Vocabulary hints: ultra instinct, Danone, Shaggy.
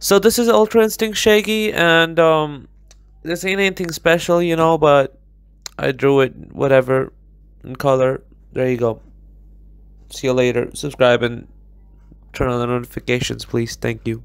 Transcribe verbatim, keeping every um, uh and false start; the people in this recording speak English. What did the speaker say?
So this is Ultra Instinct Shaggy, and um, this ain't anything special, you know, but I drew it, whatever, in color. There you go. See you later. Subscribe and turn on the notifications, please. Thank you.